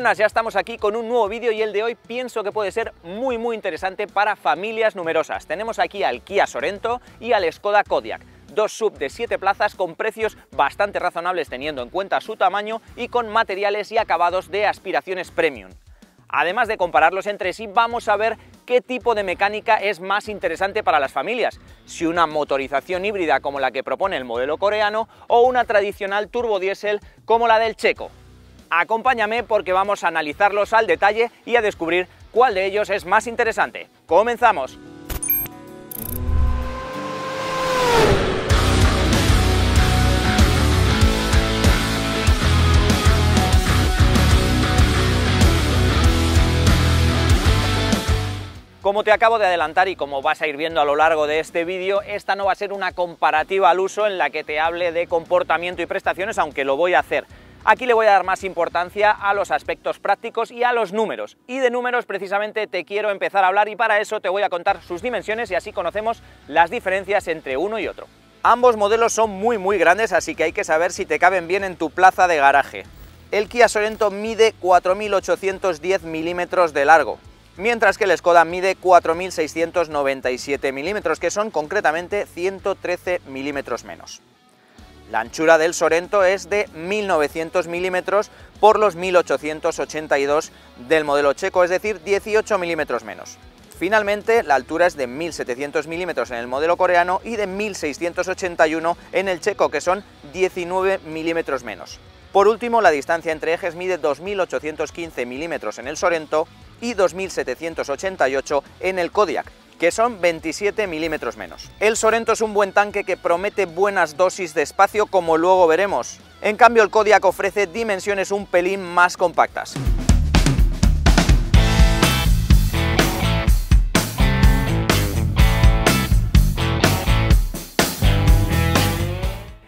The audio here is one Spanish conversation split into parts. Buenas, ya estamos aquí con un nuevo vídeo y el de hoy pienso que puede ser muy interesante para familias numerosas. Tenemos aquí al Kia Sorento y al Skoda Kodiaq, dos SUV de 7 plazas con precios bastante razonables teniendo en cuenta su tamaño y con materiales y acabados de aspiraciones premium. Además de compararlos entre sí, vamos a ver qué tipo de mecánica es más interesante para las familias, si una motorización híbrida como la que propone el modelo coreano o una tradicional turbodiésel como la del checo. Acompáñame porque vamos a analizarlos al detalle y a descubrir cuál de ellos es más interesante. ¡Comenzamos! Como te acabo de adelantar y como vas a ir viendo a lo largo de este vídeo, esta no va a ser una comparativa al uso en la que te hable de comportamiento y prestaciones, aunque lo voy a hacer. Aquí le voy a dar más importancia a los aspectos prácticos y a los números. Y de números precisamente te quiero empezar a hablar y para eso te voy a contar sus dimensiones y así conocemos las diferencias entre uno y otro. Ambos modelos son muy grandes, así que hay que saber si te caben bien en tu plaza de garaje. El Kia Sorento mide 4.810 milímetros de largo, mientras que el Skoda mide 4.697 milímetros, que son concretamente 113 milímetros menos. La anchura del Sorento es de 1.900 milímetros por los 1.882 del modelo checo, es decir, 18 milímetros menos. Finalmente, la altura es de 1.700 milímetros en el modelo coreano y de 1.681 en el checo, que son 19 milímetros menos. Por último, la distancia entre ejes mide 2.815 milímetros en el Sorento y 2.788 en el Kodiaq, que son 27 milímetros menos. El Sorento es un buen tanque que promete buenas dosis de espacio, como luego veremos. En cambio, el Kodiaq ofrece dimensiones un pelín más compactas.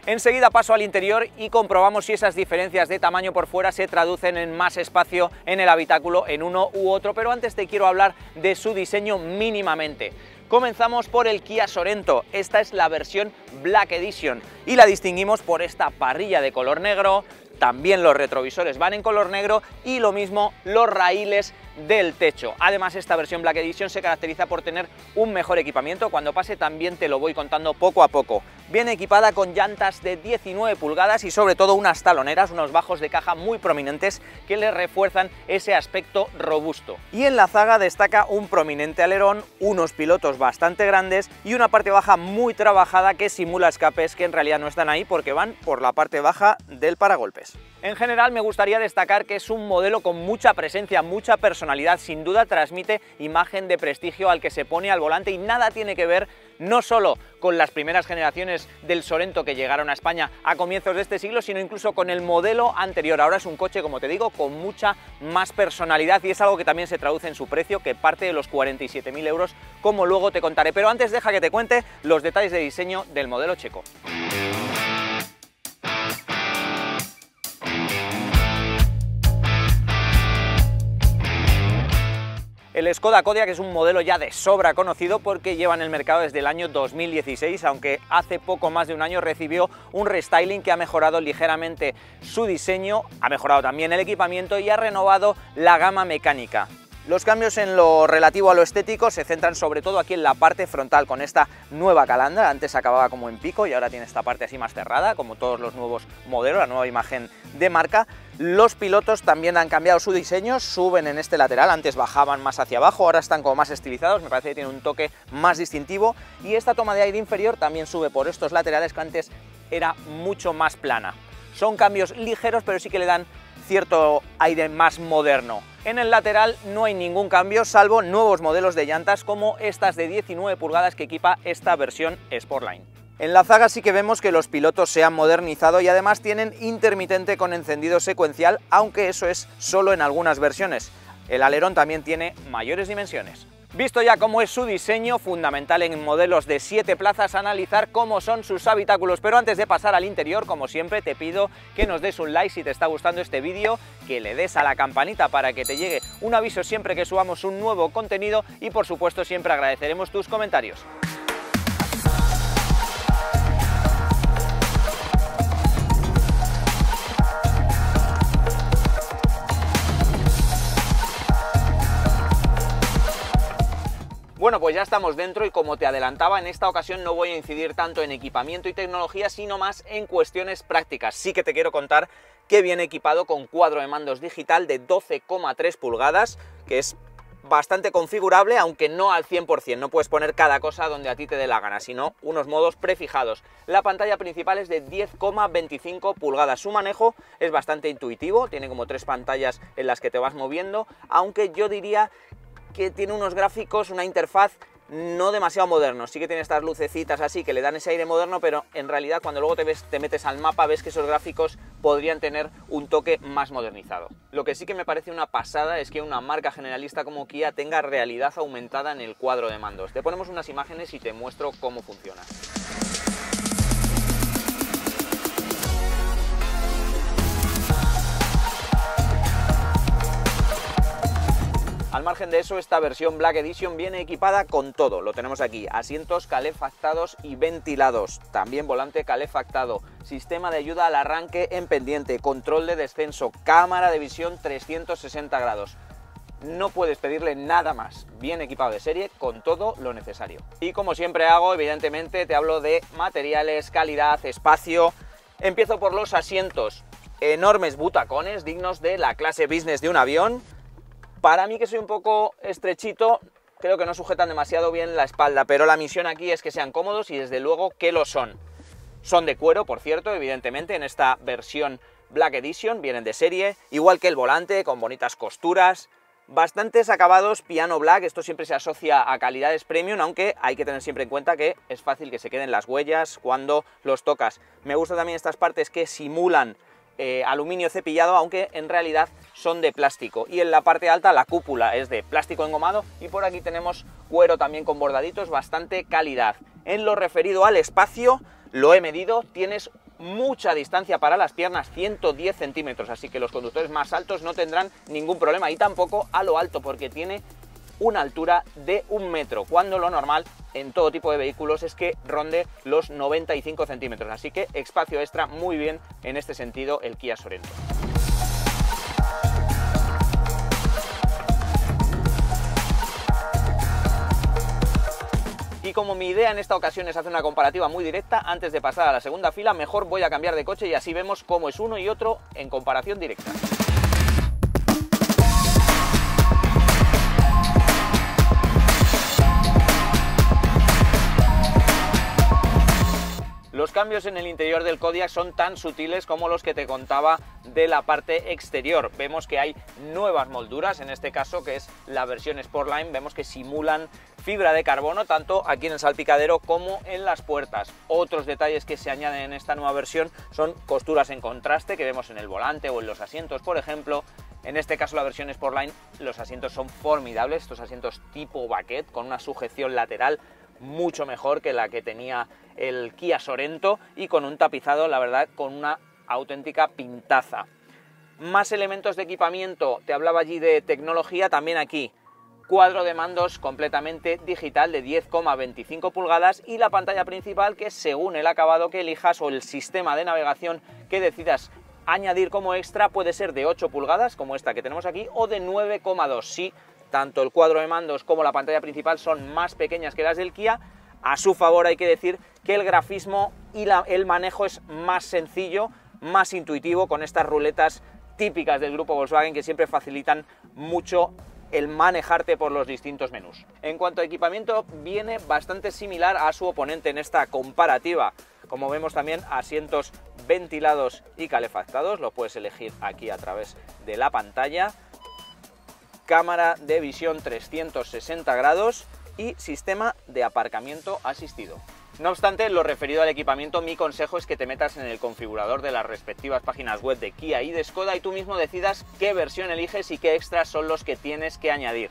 Enseguida paso al interior y comprobamos si esas diferencias de tamaño por fuera se traducen en más espacio en el habitáculo en uno u otro, pero antes te quiero hablar de su diseño mínimamente. Comenzamos por el Kia Sorento, esta es la versión Black Edition y la distinguimos por esta parrilla de color negro, también los retrovisores van en color negro y lo mismo los raíles del techo. Además, esta versión Black Edition se caracteriza por tener un mejor equipamiento, cuando pase también te lo voy contando poco a poco. Viene equipada con llantas de 19 pulgadas y sobre todo unas taloneras, unos bajos de caja muy prominentes que le refuerzan ese aspecto robusto. Y en la zaga destaca un prominente alerón, unos pilotos bastante grandes y una parte baja muy trabajada que simula escapes que en realidad no están ahí porque van por la parte baja del paragolpes. En general me gustaría destacar que es un modelo con mucha presencia, mucha personalidad, sin duda transmite imagen de prestigio al que se pone al volante y nada tiene que ver no solo con las primeras generaciones del Sorento que llegaron a España a comienzos de este siglo, sino incluso con el modelo anterior. Ahora es un coche, como te digo, con mucha más personalidad y es algo que también se traduce en su precio, que parte de los 47.000 euros, como luego te contaré. Pero antes deja que te cuente los detalles de diseño del modelo checo. El Skoda Kodiaq es un modelo ya de sobra conocido porque lleva en el mercado desde el año 2016, aunque hace poco más de un año recibió un restyling que ha mejorado ligeramente su diseño, ha mejorado también el equipamiento y ha renovado la gama mecánica. Los cambios en lo relativo a lo estético se centran sobre todo aquí en la parte frontal con esta nueva calandra, antes acababa como en pico y ahora tiene esta parte así más cerrada, como todos los nuevos modelos, la nueva imagen de marca. Los pilotos también han cambiado su diseño, suben en este lateral, antes bajaban más hacia abajo, ahora están como más estilizados, me parece que tiene un toque más distintivo y esta toma de aire inferior también sube por estos laterales que antes era mucho más plana. Son cambios ligeros pero sí que le dan cierto aire más moderno. En el lateral no hay ningún cambio, salvo nuevos modelos de llantas como estas de 19 pulgadas que equipa esta versión Sportline. En la zaga sí que vemos que los pilotos se han modernizado y además tienen intermitente con encendido secuencial, aunque eso es solo en algunas versiones. El alerón también tiene mayores dimensiones. Visto ya cómo es su diseño, fundamental en modelos de 7 plazas, analizar cómo son sus habitáculos. Pero antes de pasar al interior, como siempre, te pido que nos des un like si te está gustando este vídeo, que le des a la campanita para que te llegue un aviso siempre que subamos un nuevo contenido y, por supuesto, siempre agradeceremos tus comentarios. Bueno, pues ya estamos dentro y como te adelantaba, en esta ocasión no voy a incidir tanto en equipamiento y tecnología, sino más en cuestiones prácticas. Sí que te quiero contar que viene equipado con cuadro de mandos digital de 12,3 pulgadas, que es bastante configurable, aunque no al 100%, no puedes poner cada cosa donde a ti te dé la gana, sino unos modos prefijados. La pantalla principal es de 10,25 pulgadas, su manejo es bastante intuitivo, tiene como tres pantallas en las que te vas moviendo, aunque yo diría que tiene unos gráficos, una interfaz no demasiado modernos. Sí que tiene estas lucecitas así que le dan ese aire moderno, pero en realidad cuando luego te metes al mapa ves que esos gráficos podrían tener un toque más modernizado. Lo que sí que me parece una pasada es que una marca generalista como Kia tenga realidad aumentada en el cuadro de mandos. Te ponemos unas imágenes y te muestro cómo funciona. Al margen de eso, esta versión Black Edition viene equipada con todo. Lo tenemos aquí, asientos calefactados y ventilados, también volante calefactado, sistema de ayuda al arranque en pendiente, control de descenso, cámara de visión 360 grados. No puedes pedirle nada más, bien equipado de serie con todo lo necesario. Y como siempre hago, evidentemente te hablo de materiales, calidad, espacio. Empiezo por los asientos, enormes butacones dignos de la clase business de un avión. Para mí, que soy un poco estrechito, creo que no sujetan demasiado bien la espalda, pero la misión aquí es que sean cómodos y desde luego que lo son. Son de cuero, por cierto, evidentemente, en esta versión Black Edition, vienen de serie, igual que el volante, con bonitas costuras, bastantes acabados piano black. Esto siempre se asocia a calidades premium, aunque hay que tener siempre en cuenta que es fácil que se queden las huellas cuando los tocas. Me gustan también estas partes que simulan aluminio cepillado, aunque en realidad son de plástico, y en la parte alta la cúpula es de plástico engomado y por aquí tenemos cuero también con bordaditos, bastante calidad. En lo referido al espacio, lo he medido, tienes mucha distancia para las piernas, 110 centímetros, así que los conductores más altos no tendrán ningún problema, y tampoco a lo alto porque tiene una altura de 1 metro, cuando lo normal en todo tipo de vehículos es que ronde los 95 centímetros, así que espacio extra, muy bien en este sentido el Kia Sorento. Y como mi idea en esta ocasión es hacer una comparativa muy directa, antes de pasar a la segunda fila, mejor voy a cambiar de coche y así vemos cómo es uno y otro en comparación directa. Los cambios en el interior del Kodiaq son tan sutiles como los que te contaba de la parte exterior. Vemos que hay nuevas molduras, en este caso que es la versión Sportline, vemos que simulan fibra de carbono tanto aquí en el salpicadero como en las puertas. Otros detalles que se añaden en esta nueva versión son costuras en contraste que vemos en el volante o en los asientos, por ejemplo. En este caso la versión Sportline, los asientos son formidables, estos asientos tipo baquet con una sujeción lateral mucho mejor que la que tenía el Kia Sorento y con un tapizado, la verdad, con una auténtica pintaza. Más elementos de equipamiento, te hablaba allí de tecnología, también aquí. Cuadro de mandos completamente digital de 10,25 pulgadas y la pantalla principal que, según el acabado que elijas o el sistema de navegación que decidas añadir como extra, puede ser de 8 pulgadas, como esta que tenemos aquí, o de 9,2. Sí, tanto el cuadro de mandos como la pantalla principal son más pequeñas que las del Kia. A su favor hay que decir que el grafismo y el manejo es más sencillo, más intuitivo, con estas ruletas típicas del grupo Volkswagen que siempre facilitan mucho el manejarte por los distintos menús. En cuanto a equipamiento, viene bastante similar a su oponente en esta comparativa. Como vemos también, asientos ventilados y calefactados, los puedes elegir aquí a través de la pantalla. Cámara de visión 360 grados y sistema de aparcamiento asistido. No obstante, en lo referido al equipamiento, mi consejo es que te metas en el configurador de las respectivas páginas web de Kia y de Skoda y tú mismo decidas qué versión eliges y qué extras son los que tienes que añadir.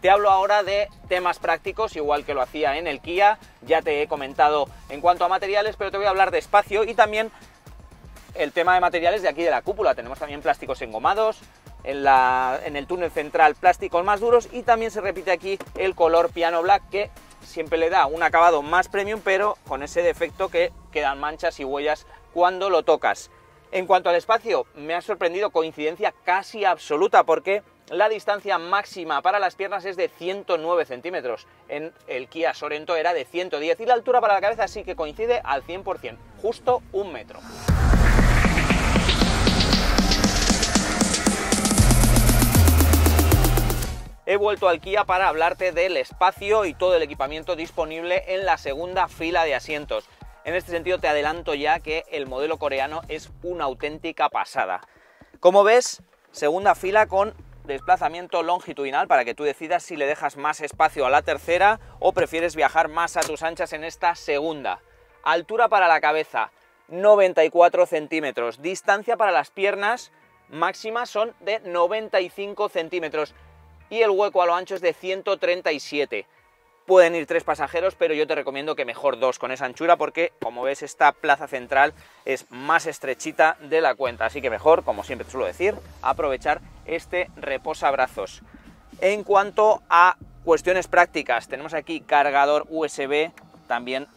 Te hablo ahora de temas prácticos, igual que lo hacía en el Kia. Ya te he comentado en cuanto a materiales, pero te voy a hablar de espacio y también el tema de materiales de aquí de la cúpula. Tenemos también plásticos engomados, en el túnel central plásticos más duros y también se repite aquí el color piano black que siempre le da un acabado más premium, pero con ese defecto que quedan manchas y huellas cuando lo tocas. En cuanto al espacio, me ha sorprendido, coincidencia casi absoluta, porque la distancia máxima para las piernas es de 109 centímetros. En el Kia Sorento era de 110 y la altura para la cabeza sí que coincide al 100%, justo un metro. He vuelto al Kia para hablarte del espacio y todo el equipamiento disponible en la segunda fila de asientos. En este sentido te adelanto ya que el modelo coreano es una auténtica pasada. Como ves, segunda fila con desplazamiento longitudinal para que tú decidas si le dejas más espacio a la tercera o prefieres viajar más a tus anchas en esta segunda. Altura para la cabeza, 94 centímetros. Distancia para las piernas máxima son de 95 centímetros y el hueco a lo ancho es de 137. Pueden ir 3 pasajeros, pero yo te recomiendo que mejor 2 con esa anchura porque, como ves, esta plaza central es más estrechita de la cuenta. Así que mejor, como siempre te suelo decir, aprovechar este reposabrazos. En cuanto a cuestiones prácticas, tenemos aquí cargador USB, también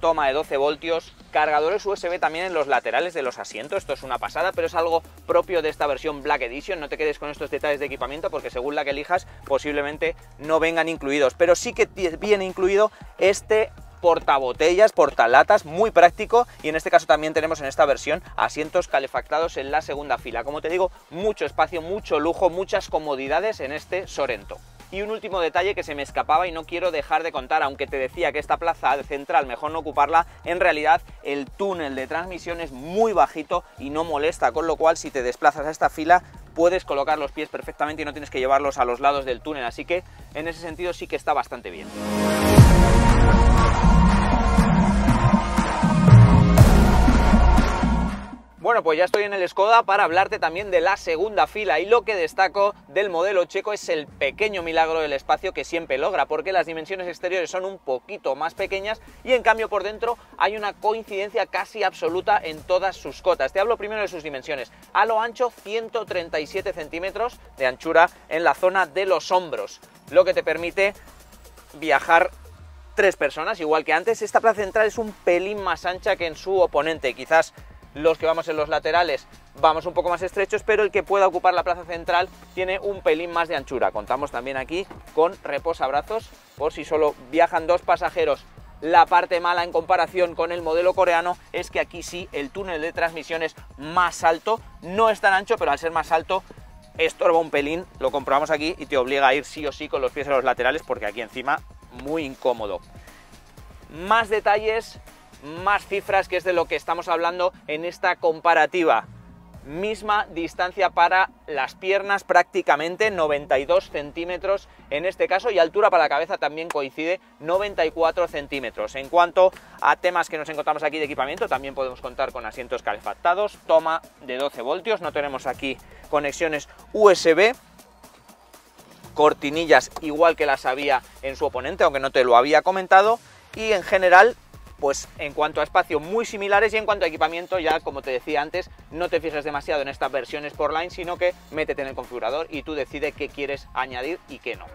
toma de 12 voltios, cargadores USB también en los laterales de los asientos. Esto es una pasada, pero es algo propio de esta versión Black Edition. No te quedes con estos detalles de equipamiento porque según la que elijas posiblemente no vengan incluidos, pero sí que viene incluido este portabotellas, portalatas, muy práctico, y en este caso también tenemos en esta versión asientos calefactados en la segunda fila. Como te digo, mucho espacio, mucho lujo, muchas comodidades en este Sorento. Y un último detalle que se me escapaba y no quiero dejar de contar, aunque te decía que esta plaza central mejor no ocuparla, en realidad el túnel de transmisión es muy bajito y no molesta, con lo cual si te desplazas a esta fila puedes colocar los pies perfectamente y no tienes que llevarlos a los lados del túnel, así que en ese sentido sí que está bastante bien. Bueno, pues ya estoy en el Skoda para hablarte también de la segunda fila, y lo que destaco del modelo checo es el pequeño milagro del espacio que siempre logra, porque las dimensiones exteriores son un poquito más pequeñas y en cambio por dentro hay una coincidencia casi absoluta en todas sus cotas. Te hablo primero de sus dimensiones. A lo ancho 137 centímetros de anchura en la zona de los hombros, lo que te permite viajar 3 personas, igual que antes. Esta plaza central es un pelín más ancha que en su oponente, quizás los que vamos en los laterales vamos un poco más estrechos, pero el que pueda ocupar la plaza central tiene un pelín más de anchura. Contamos también aquí con reposabrazos por si solo viajan 2 pasajeros. La parte mala en comparación con el modelo coreano es que aquí sí el túnel de transmisión es más alto, no es tan ancho, pero al ser más alto estorba un pelín, lo comprobamos aquí, y te obliga a ir sí o sí con los pies a los laterales porque aquí encima muy incómodo. Más detalles, más cifras, que es de lo que estamos hablando en esta comparativa. Misma distancia para las piernas prácticamente, 92 centímetros en este caso, y altura para la cabeza también coincide, 94 centímetros. En cuanto a temas que nos encontramos aquí de equipamiento, también podemos contar con asientos calefactados, toma de 12 voltios, no tenemos aquí conexiones USB, cortinillas igual que las había en su oponente, aunque no te lo había comentado, y en general, pues en cuanto a espacio muy similares, y en cuanto a equipamiento, ya como te decía antes, no te fijes demasiado en esta versión Sportline, sino que métete en el configurador y tú decides qué quieres añadir y qué no.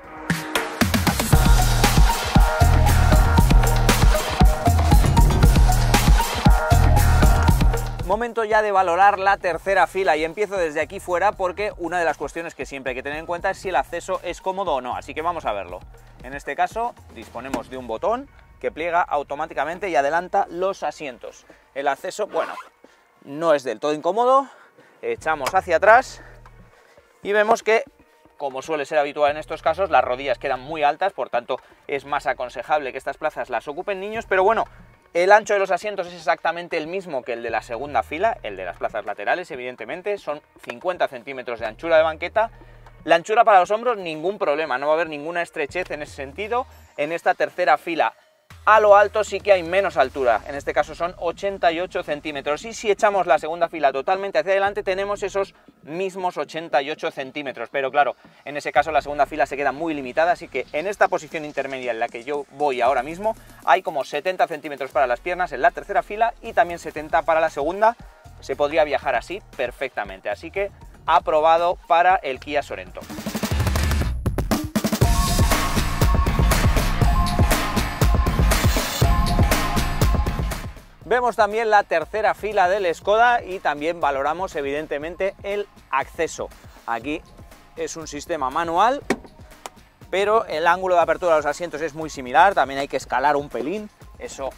Momento ya de valorar la tercera fila, y empiezo desde aquí fuera porque una de las cuestiones que siempre hay que tener en cuenta es si el acceso es cómodo o no, así que vamos a verlo. En este caso disponemos de un botón que pliega automáticamente y adelanta los asientos. El acceso, bueno, no es del todo incómodo, echamos hacia atrás y vemos que, como suele ser habitual en estos casos, las rodillas quedan muy altas, por tanto es más aconsejable que estas plazas las ocupen niños, pero bueno, el ancho de los asientos es exactamente el mismo que el de la segunda fila, el de las plazas laterales evidentemente, son 50 centímetros de anchura de banqueta. La anchura para los hombros, ningún problema, no va a haber ninguna estrechez en ese sentido. En esta tercera fila, a lo alto sí que hay menos altura, en este caso son 88 centímetros, y si echamos la segunda fila totalmente hacia adelante tenemos esos mismos 88 centímetros, pero claro, en ese caso la segunda fila se queda muy limitada, así que en esta posición intermedia en la que yo voy ahora mismo hay como 70 centímetros para las piernas en la tercera fila y también 70 para la segunda. Se podría viajar así perfectamente, así que aprobado para el Kia Sorento. Vemos también la tercera fila del Skoda y también valoramos evidentemente el acceso. Aquí es un sistema manual, pero el ángulo de apertura de los asientos es muy similar, también hay que escalar un pelín, eso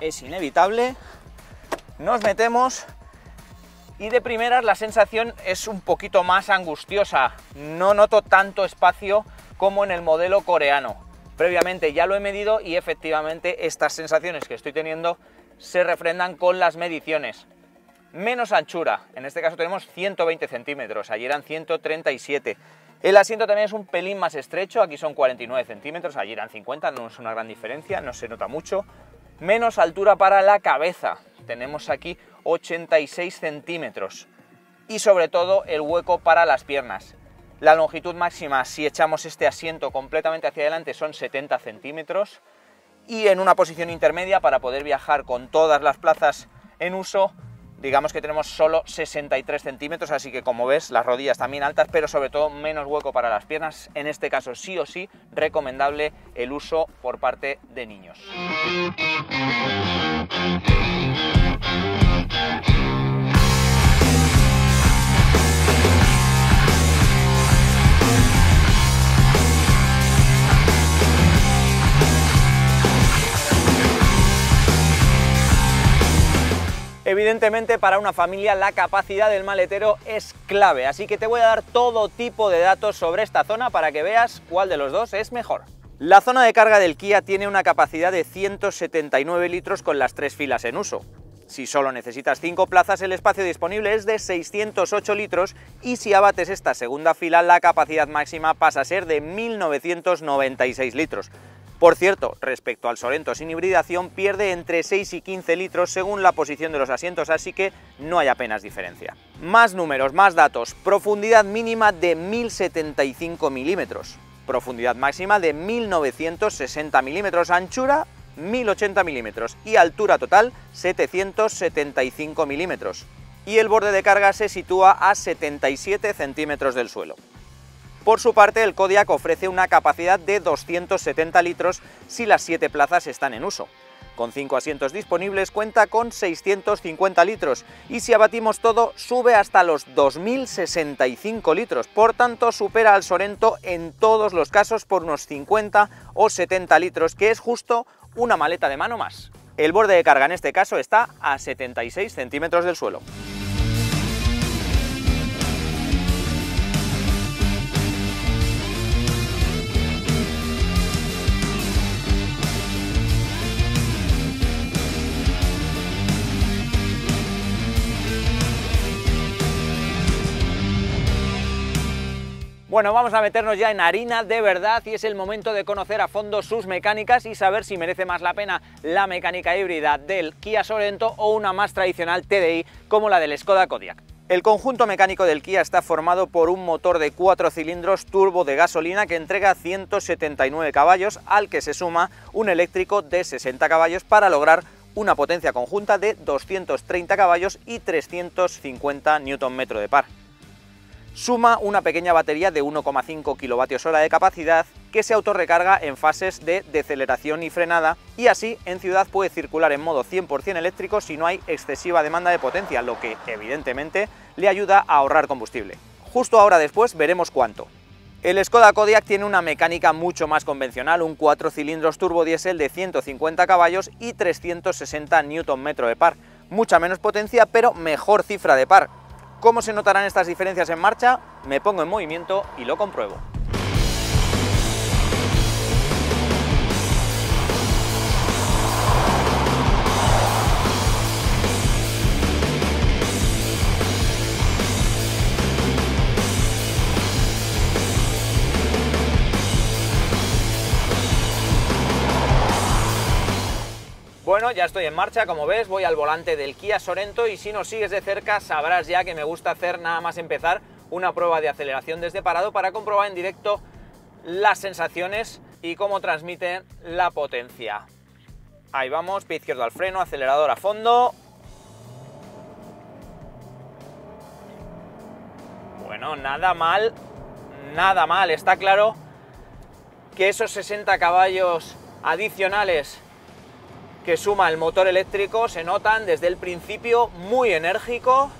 es inevitable. Nos metemos y de primeras la sensación es un poquito más angustiosa, no noto tanto espacio como en el modelo coreano. Previamente ya lo he medido y efectivamente estas sensaciones que estoy teniendo se refrendan con las mediciones. Menos anchura, en este caso tenemos 120 centímetros, allí eran 137. El asiento también es un pelín más estrecho, aquí son 49 centímetros, allí eran 50, no es una gran diferencia, no se nota mucho. Menos altura para la cabeza, tenemos aquí 86 centímetros. Y sobre todo el hueco para las piernas. La longitud máxima, si echamos este asiento completamente hacia adelante, son 70 centímetros. Y en una posición intermedia, para poder viajar con todas las plazas en uso, digamos que tenemos solo 63 centímetros, así que como ves las rodillas también altas, pero sobre todo menos hueco para las piernas. En este caso sí o sí recomendable el uso por parte de niños. Evidentemente para una familia la capacidad del maletero es clave, así que te voy a dar todo tipo de datos sobre esta zona para que veas cuál de los dos es mejor. La zona de carga del Kia tiene una capacidad de 179 litros con las 3 filas en uso. Si solo necesitas 5 plazas, el espacio disponible es de 608 litros y si abates esta segunda fila, la capacidad máxima pasa a ser de 1996 litros. Por cierto, respecto al Sorento sin hibridación, pierde entre 6 y 15 litros según la posición de los asientos, así que no hay apenas diferencia. Más números, más datos. Profundidad mínima de 1075 milímetros. Profundidad máxima de 1960 milímetros. Anchura, 1080 milímetros. Y altura total, 775 milímetros. Y el borde de carga se sitúa a 77 centímetros del suelo. Por su parte, el Kodiaq ofrece una capacidad de 270 litros si las 7 plazas están en uso. Con 5 asientos disponibles cuenta con 650 litros y si abatimos todo sube hasta los 2065 litros, por tanto supera al Sorento en todos los casos por unos 50 o 70 litros, que es justo una maleta de mano más. El borde de carga en este caso está a 76 centímetros del suelo. Bueno, vamos a meternos ya en harina de verdad y es el momento de conocer a fondo sus mecánicas y saber si merece más la pena la mecánica híbrida del Kia Sorento o una más tradicional TDI como la del Skoda Kodiaq. El conjunto mecánico del Kia está formado por un motor de 4 cilindros turbo de gasolina que entrega 179 caballos, al que se suma un eléctrico de 60 caballos para lograr una potencia conjunta de 230 caballos y 350 Nm de par. Suma una pequeña batería de 1,5 kWh de capacidad que se autorrecarga en fases de deceleración y frenada, y así en ciudad puede circular en modo 100% eléctrico si no hay excesiva demanda de potencia, lo que evidentemente le ayuda a ahorrar combustible. Justo ahora después veremos cuánto. El Skoda Kodiaq tiene una mecánica mucho más convencional, un 4 cilindros turbo diésel de 150 caballos y 360 Nm de par. Mucha menos potencia pero mejor cifra de par. ¿Cómo se notarán estas diferencias en marcha? Me pongo en movimiento y lo compruebo. Bueno, ya estoy en marcha, como ves, voy al volante del Kia Sorento y si nos sigues de cerca sabrás ya que me gusta hacer, nada más empezar, una prueba de aceleración desde parado para comprobar en directo las sensaciones y cómo transmiten la potencia. Ahí vamos, pie izquierdo al freno, acelerador a fondo. Bueno, nada mal, está claro que esos 60 caballos adicionales que suma el motor eléctrico se notan desde el principio, muy enérgico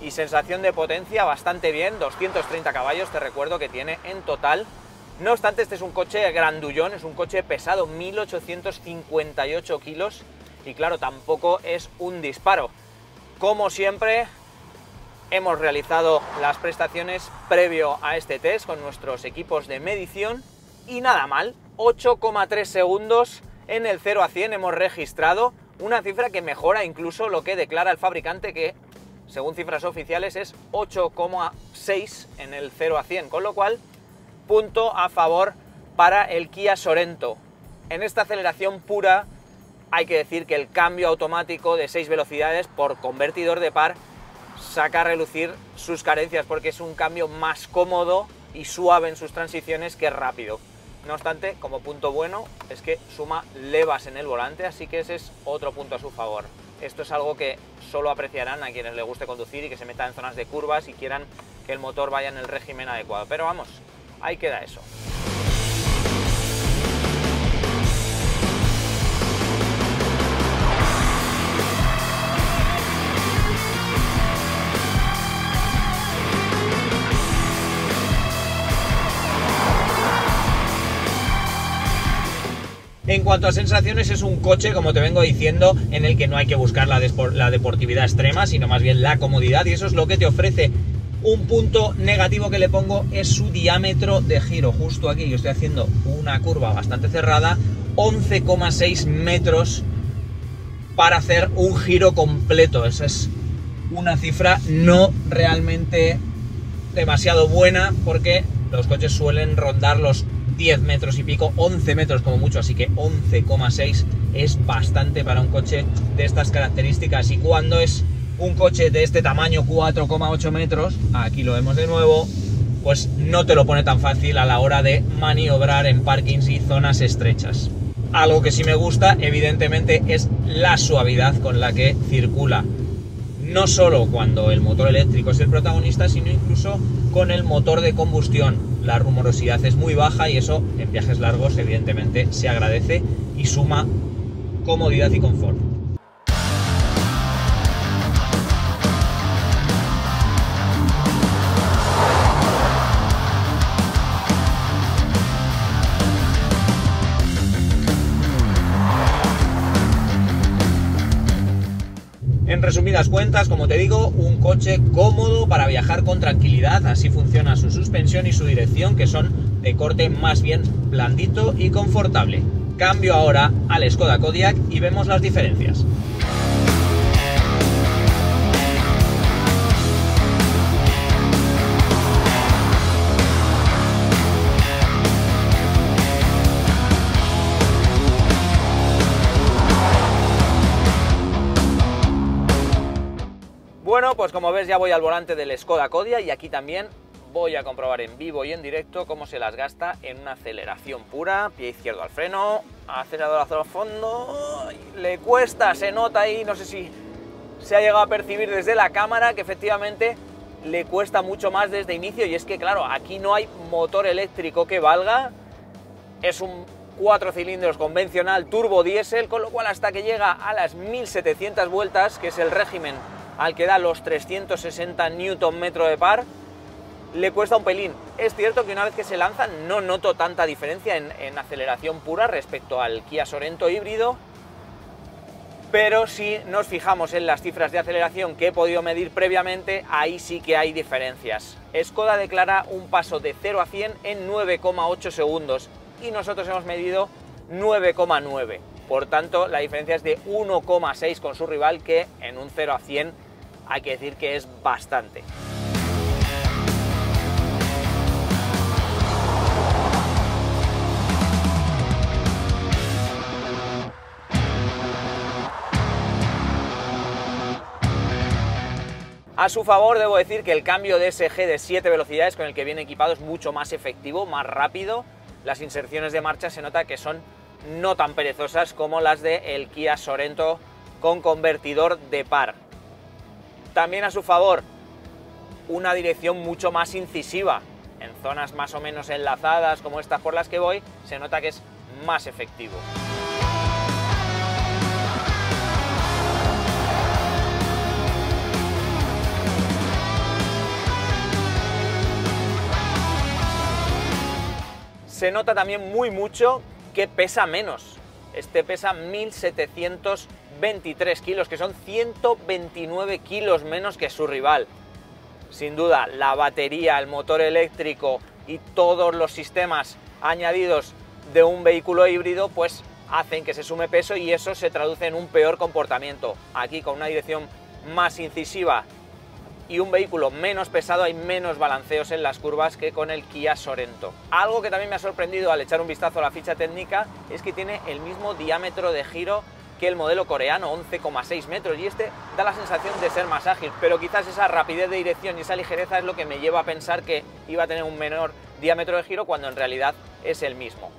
y sensación de potencia bastante bien, 230 caballos te recuerdo que tiene en total. No obstante, este es un coche grandullón, es un coche pesado, 1858 kilos y claro, tampoco es un disparo. Como siempre, hemos realizado las prestaciones previo a este test con nuestros equipos de medición y nada mal, 8,3 segundos en el 0 a 100 hemos registrado, una cifra que mejora incluso lo que declara el fabricante, que según cifras oficiales es 8,6 en el 0 a 100, con lo cual punto a favor para el Kia Sorento. En esta aceleración pura hay que decir que el cambio automático de 6 velocidades por convertidor de par saca a relucir sus carencias, porque es un cambio más cómodo y suave en sus transiciones que rápido. No obstante, como punto bueno es que suma levas en el volante, así que ese es otro punto a su favor. Esto es algo que solo apreciarán a quienes les guste conducir y que se metan en zonas de curvas y quieran que el motor vaya en el régimen adecuado. Pero vamos, ahí queda eso. En cuanto a sensaciones, es un coche, como te vengo diciendo, en el que no hay que buscar la deportividad extrema, sino más bien la comodidad, y eso es lo que te ofrece. Un punto negativo que le pongo es su diámetro de giro. Justo aquí yo estoy haciendo una curva bastante cerrada, 11,6 metros para hacer un giro completo. Esa es una cifra no realmente demasiado buena, porque los coches suelen rondar los 10 metros y pico, 11 metros como mucho, así que 11,6 es bastante para un coche de estas características. Y cuando es un coche de este tamaño, 4,8 metros, aquí lo vemos de nuevo, pues no te lo pone tan fácil a la hora de maniobrar en parkings y zonas estrechas. Algo que sí me gusta, evidentemente, es la suavidad con la que circula. No solo cuando el motor eléctrico es el protagonista, sino incluso con el motor de combustión. La rumorosidad es muy baja y eso en viajes largos evidentemente se agradece y suma comodidad y confort. En resumidas cuentas, como te digo, un coche cómodo para viajar con tranquilidad, así funciona su suspensión y su dirección, que son de corte más bien blandito y confortable. Cambio ahora al Skoda Kodiaq y vemos las diferencias. Bueno, pues como ves ya voy al volante del Skoda Kodiaq y aquí también voy a comprobar en vivo y en directo cómo se las gasta en una aceleración pura. Pie izquierdo al freno, acelerador hacia el fondo, le cuesta, se nota ahí, no sé si se ha llegado a percibir desde la cámara que efectivamente le cuesta mucho más desde inicio, y es que claro, aquí no hay motor eléctrico que valga, es un 4 cilindros convencional turbo diésel, con lo cual hasta que llega a las 1700 vueltas, que es el régimen al que da los 360 Nm de par, le cuesta un pelín. Es cierto que una vez que se lanza no noto tanta diferencia en aceleración pura respecto al Kia Sorento híbrido, pero si nos fijamos en las cifras de aceleración que he podido medir previamente, ahí sí que hay diferencias. Skoda declara un paso de 0 a 100 en 9,8 segundos y nosotros hemos medido 9,9. Por tanto, la diferencia es de 1,6 con su rival, que en un 0 a 100 hay que decir que es bastante. A su favor, debo decir que el cambio de DSG de 7 velocidades con el que viene equipado es mucho más efectivo, más rápido. Las inserciones de marcha se nota que son no tan perezosas como las del Kia Sorento con convertidor de par. También a su favor, una dirección mucho más incisiva. En zonas más o menos enlazadas como estas por las que voy, se nota que es más efectivo. Se nota también muy mucho que pesa menos. Este pesa 1.723 kilos, que son 129 kilos menos que su rival. Sin duda, la batería, el motor eléctrico y todos los sistemas añadidos de un vehículo híbrido, pues hacen que se sume peso y eso se traduce en un peor comportamiento. Aquí, con una dirección más incisiva y un vehículo menos pesado, hay menos balanceos en las curvas que con el Kia Sorento. Algo que también me ha sorprendido al echar un vistazo a la ficha técnica es que tiene el mismo diámetro de giro que el modelo coreano, 11,6 metros, y este da la sensación de ser más ágil, pero quizás esa rapidez de dirección y esa ligereza es lo que me lleva a pensar que iba a tener un menor diámetro de giro cuando en realidad es el mismo.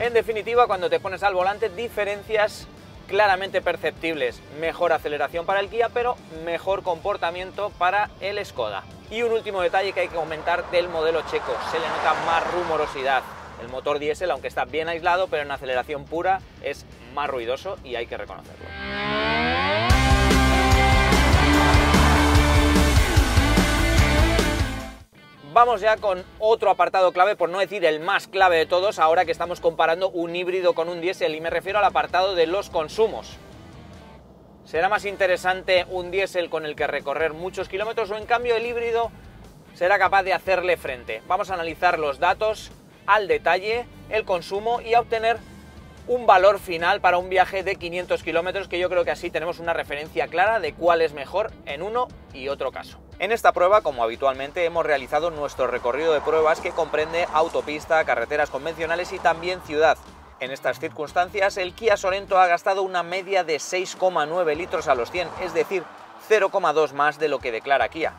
En definitiva, cuando te pones al volante, diferencias claramente perceptibles. Mejor aceleración para el Kia, pero mejor comportamiento para el Skoda. Y un último detalle que hay que comentar del modelo checo: se le nota más rumorosidad. El motor diésel, aunque está bien aislado, pero en aceleración pura es más ruidoso y hay que reconocerlo. Vamos ya con otro apartado clave, por no decir el más clave de todos, ahora que estamos comparando un híbrido con un diésel, y me refiero al apartado de los consumos. ¿Será más interesante un diésel con el que recorrer muchos kilómetros, o en cambio el híbrido será capaz de hacerle frente? Vamos a analizar los datos al detalle, el consumo, y a obtener un valor final para un viaje de 500 kilómetros, que yo creo que así tenemos una referencia clara de cuál es mejor en uno y otro caso. En esta prueba, como habitualmente, hemos realizado nuestro recorrido de pruebas, que comprende autopista, carreteras convencionales y también ciudad. En estas circunstancias, el Kia Sorento ha gastado una media de 6,9 litros a los 100, es decir, 0,2 más de lo que declara Kia.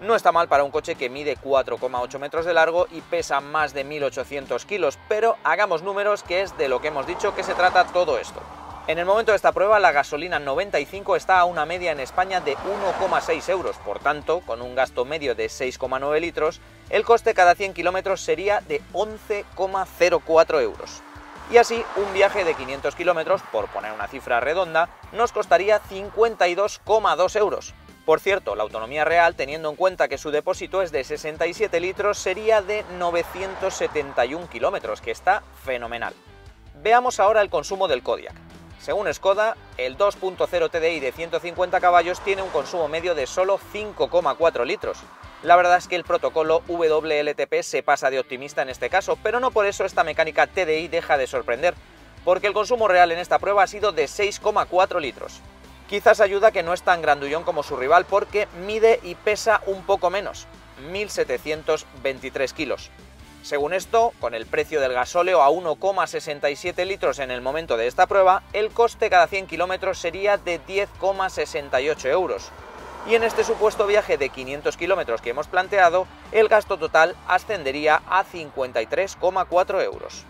No está mal para un coche que mide 4,8 metros de largo y pesa más de 1.800 kilos, pero hagamos números, que es de lo que hemos dicho que se trata todo esto. En el momento de esta prueba, la gasolina 95 está a una media en España de 1,6 euros, por tanto, con un gasto medio de 6,9 litros, el coste cada 100 kilómetros sería de 11,04 euros. Y así, un viaje de 500 kilómetros, por poner una cifra redonda, nos costaría 52,2 euros. Por cierto, la autonomía real, teniendo en cuenta que su depósito es de 67 litros, sería de 971 kilómetros, que está fenomenal. Veamos ahora el consumo del Kodiaq. Según Skoda, el 2.0 TDI de 150 caballos tiene un consumo medio de solo 5,4 litros. La verdad es que el protocolo WLTP se pasa de optimista en este caso, pero no por eso esta mecánica TDI deja de sorprender, porque el consumo real en esta prueba ha sido de 6,4 litros. Quizás ayuda que no es tan grandullón como su rival, porque mide y pesa un poco menos, 1.723 kilos. Según esto, con el precio del gasóleo a 1,67 litros en el momento de esta prueba, el coste cada 100 kilómetros sería de 10,68 euros. Y en este supuesto viaje de 500 kilómetros que hemos planteado, el gasto total ascendería a 53,4 euros.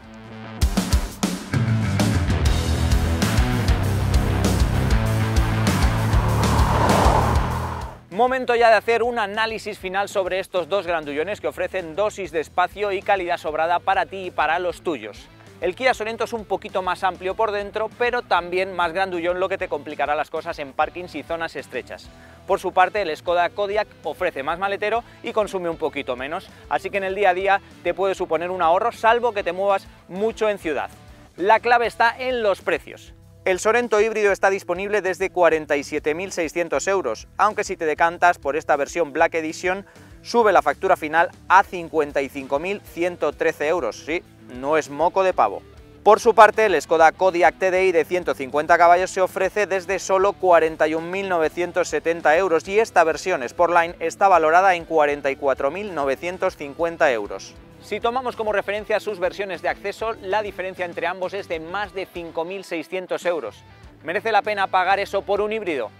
Momento ya de hacer un análisis final sobre estos dos grandullones que ofrecen dosis de espacio y calidad sobrada para ti y para los tuyos. El Kia Sorento es un poquito más amplio por dentro, pero también más grandullón, lo que te complicará las cosas en parkings y zonas estrechas. Por su parte, el Skoda Kodiaq ofrece más maletero y consume un poquito menos, así que en el día a día te puede suponer un ahorro, salvo que te muevas mucho en ciudad. La clave está en los precios. El Sorento híbrido está disponible desde 47.600 euros, aunque si te decantas por esta versión Black Edition, sube la factura final a 55.113 euros. Sí, no es moco de pavo. Por su parte, el Skoda Kodiaq TDI de 150 caballos se ofrece desde solo 41.970 euros, y esta versión Sportline está valorada en 44.950 euros. Si tomamos como referencia sus versiones de acceso, la diferencia entre ambos es de más de 5.600 euros. ¿Merece la pena pagar eso por un híbrido?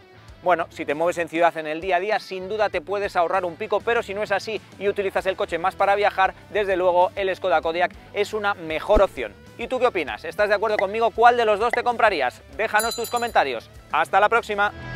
Bueno, si te mueves en ciudad en el día a día, sin duda te puedes ahorrar un pico, pero si no es así y utilizas el coche más para viajar, desde luego el Skoda Kodiaq es una mejor opción. ¿Y tú qué opinas? ¿Estás de acuerdo conmigo? ¿Cuál de los dos te comprarías? Déjanos tus comentarios. ¡Hasta la próxima!